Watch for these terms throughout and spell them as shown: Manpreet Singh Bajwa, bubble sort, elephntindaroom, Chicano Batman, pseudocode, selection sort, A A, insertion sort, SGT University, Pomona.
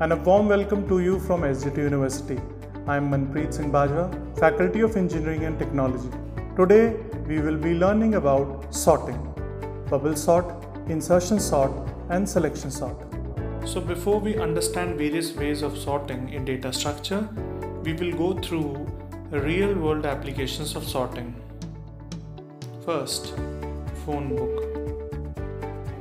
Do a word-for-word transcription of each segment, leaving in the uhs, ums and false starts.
And a warm welcome to you from S G T University. I am Manpreet Singh Bajwa, Faculty of Engineering and Technology. Today we will be learning about sorting, bubble sort, insertion sort and selection sort. So before we understand various ways of sorting in data structure, we will go through real world applications of sorting. First, phone book.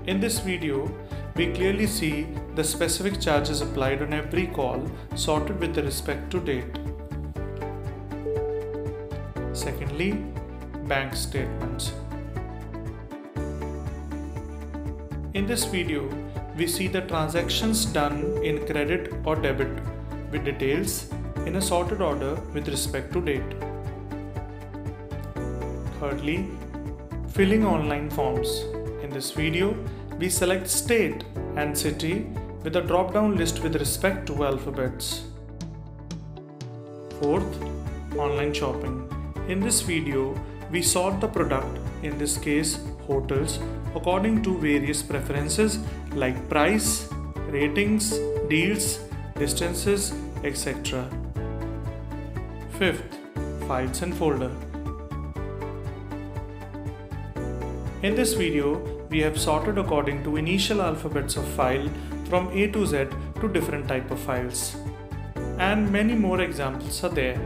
In this video, we clearly see the specific charges applied on every call sorted with respect to date. Secondly, bank statements. In this video, we see the transactions done in credit or debit with details in a sorted order with respect to date. Thirdly, filling online forms. In this video, we select state and city with a drop-down list with respect to alphabets. Fourth, online shopping. In this video, we sort the product, in this case hotels, according to various preferences like price, ratings, deals, distances, et cetera. Fifth, files and folder. In this video, we have sorted according to initial alphabets of file from A to Z to different type of files. And many more examples are there.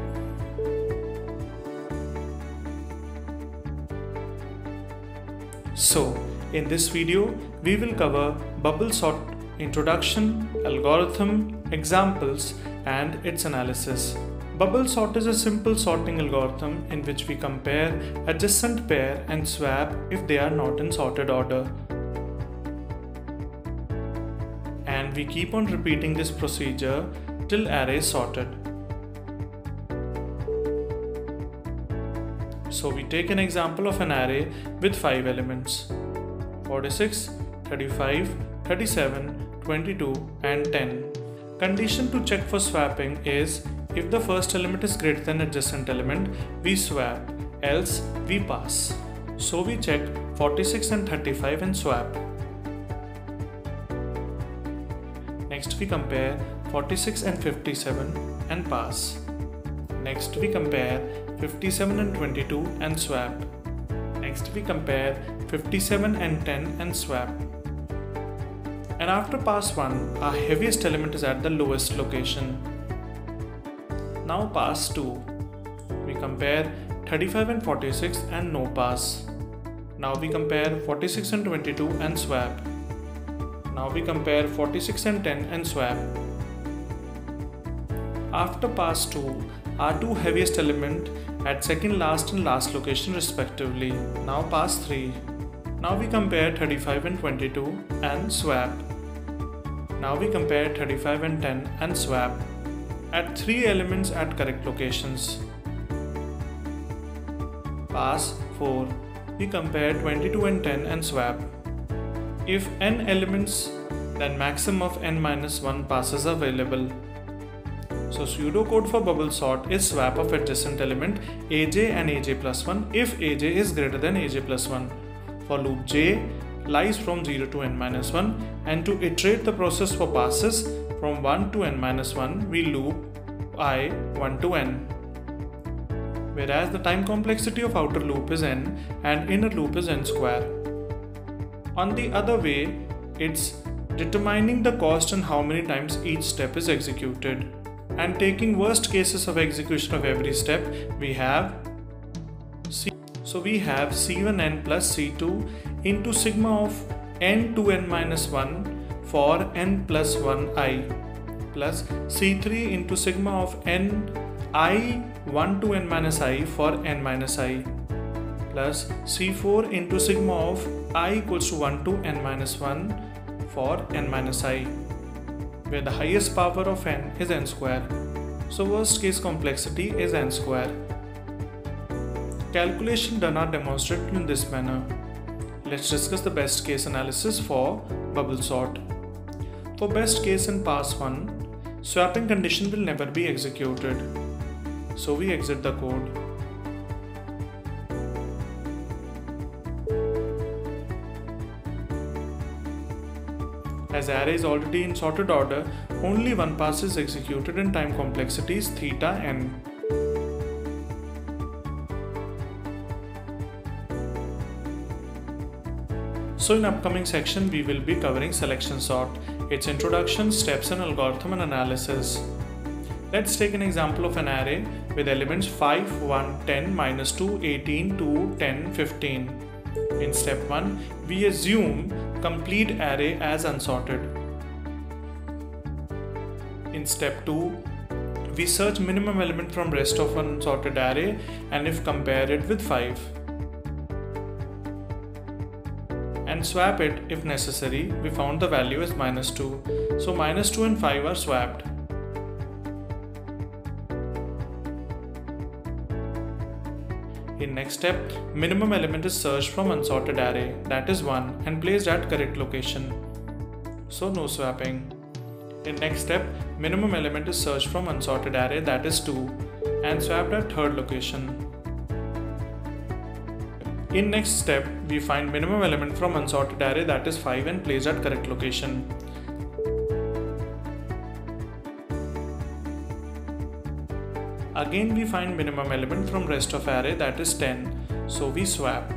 So, in this video, we will cover bubble sort introduction, algorithm, examples and its analysis. Bubble sort is a simple sorting algorithm in which we compare adjacent pair and swap if they are not in sorted order. And we keep on repeating this procedure till array is sorted. So we take an example of an array with five elements: forty-six, thirty-five, thirty-seven, twenty-two and ten. Condition to check for swapping is: if the first element is greater than adjacent element, we swap, else we pass. So we check forty-six and thirty-five and swap. Next we compare forty-six and fifty-seven and pass. Next we compare fifty-seven and twenty-two and swap. Next we compare fifty-seven and ten and swap. And after pass one, our heaviest element is at the lowest location. Now pass two. We compare thirty-five and forty-six and no pass. Now we compare forty-six and twenty-two and swap. Now we compare forty-six and ten and swap. After pass two, our two heaviest element at second last and last location respectively. Now pass three. Now we compare thirty-five and twenty-two and swap. Now we compare thirty-five and ten and swap at three elements at correct locations. Pass four. We compare twenty-two and ten and swap. If n elements, then maximum of n minus one passes available. So pseudocode for bubble sort is swap of adjacent element aj and aj plus one if aj is greater than aj plus one. For loop j lies from zero to n minus one, and to iterate the process for passes from one to n minus one, we loop I one to n, whereas the time complexity of outer loop is n and inner loop is n square. On the other way, it's determining the cost and how many times each step is executed. And taking worst cases of execution of every step, we have C. So we have C one n plus C two into sigma of n to n minus one for n plus one I plus C three into sigma of n I one to n minus I for n minus I plus C four into sigma of I equals to one to n minus one for n minus I, where the highest power of n is n square. So worst case complexity is n square. Calculation done are demonstrated in this manner. Let's discuss the best case analysis for bubble sort. For best case in pass one, swapping condition will never be executed. So we exit the code. As array is already in sorted order, only one pass is executed and time complexity is theta n. So in upcoming section, we will be covering selection sort, its introduction, steps and algorithm and analysis. Let's take an example of an array with elements five, one, ten, minus two, eighteen, two, ten, fifteen. In step one, we assume complete array as unsorted. In step two, we search minimum element from rest of unsorted array and if compare it with five. And swap it if necessary. We found the value is minus two. So minus two and five are swapped. In next step, minimum element is searched from unsorted array, that is one, and placed at correct location. So no swapping. In next step, minimum element is searched from unsorted array, that is two, and swapped at third location. In next step, we find minimum element from unsorted array, that is five, and placed at correct location. Again we find minimum element from rest of array, that is ten, so we swap.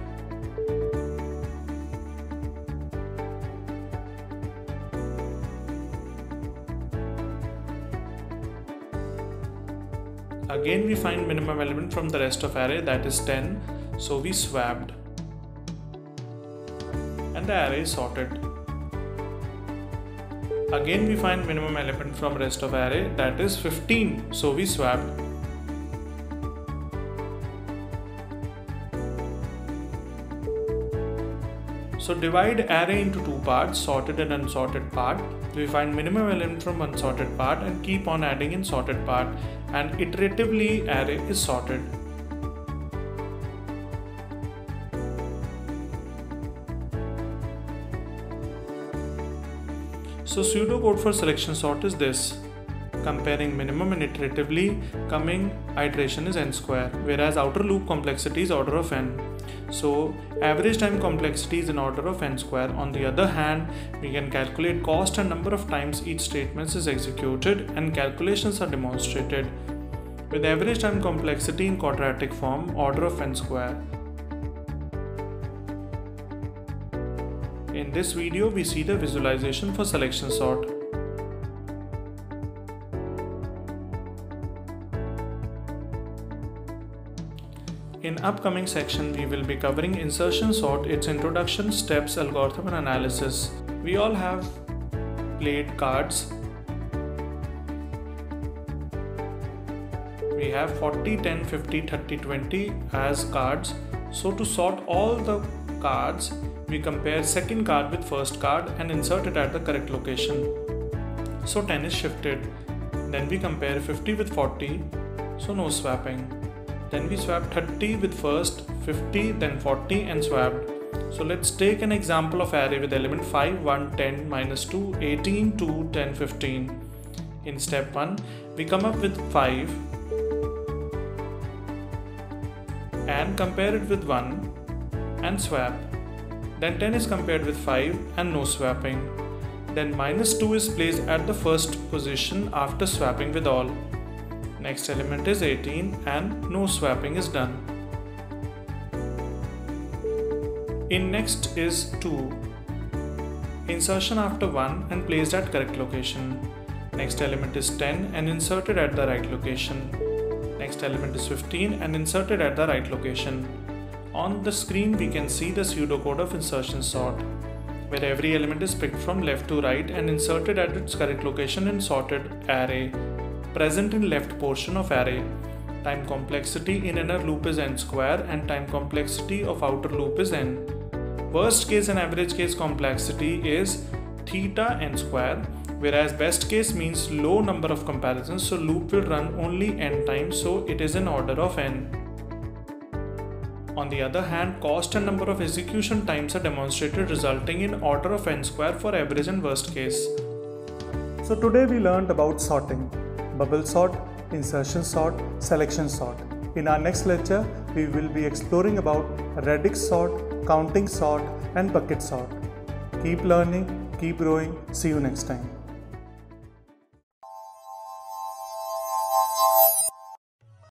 Again we find minimum element from the rest of array, that is ten, so we swapped. And the array is sorted. Again we find minimum element from rest of array, that is fifteen, so we swapped. So divide array into two parts, sorted and unsorted part. We find minimum element from unsorted part and keep on adding in sorted part, and iteratively array is sorted. So pseudocode for selection sort is this. Comparing minimum and iteratively, coming iteration is n square, whereas outer loop complexity is order of n. So average time complexity is in order of n square. On the other hand, we can calculate cost and number of times each statement is executed, and calculations are demonstrated. With average time complexity in quadratic form, order of n square. In this video, we see the visualization for selection sort. In upcoming section, we will be covering insertion sort, its introduction, steps, algorithm and analysis. We all have played cards. We have forty, ten, fifty, thirty, twenty as cards. So to sort all the cards, we compare second card with first card and insert it at the correct location. So ten is shifted. Then we compare fifty with forty. So no swapping. Then we swap thirty with first, fifty, then forty and swapped. So let's take an example of array with element five, one, ten, minus two, eighteen, two, ten, fifteen. In step one, we come up with five and compare it with one and swap. Then ten is compared with five and no swapping. Then minus two is placed at the first position after swapping with all. Next element is eighteen and no swapping is done. In next is two. Insertion after one and placed at correct location. Next element is ten and inserted at the right location. Next element is fifteen and inserted at the right location. On the screen we can see the pseudocode of insertion sort, where every element is picked from left to right and inserted at its correct location in sorted array, present in left portion of array. Time complexity in inner loop is n square and time complexity of outer loop is n. Worst case and average case complexity is theta n square, whereas best case means low number of comparisons, so loop will run only n times, so it is in order of n. On the other hand, cost and number of execution times are demonstrated, resulting in order of n square for average and worst case. So today we learned about sorting, bubble sort, insertion sort, selection sort. In our next lecture, we will be exploring about radix sort, counting sort and bucket sort. Keep learning, keep growing. See you next time.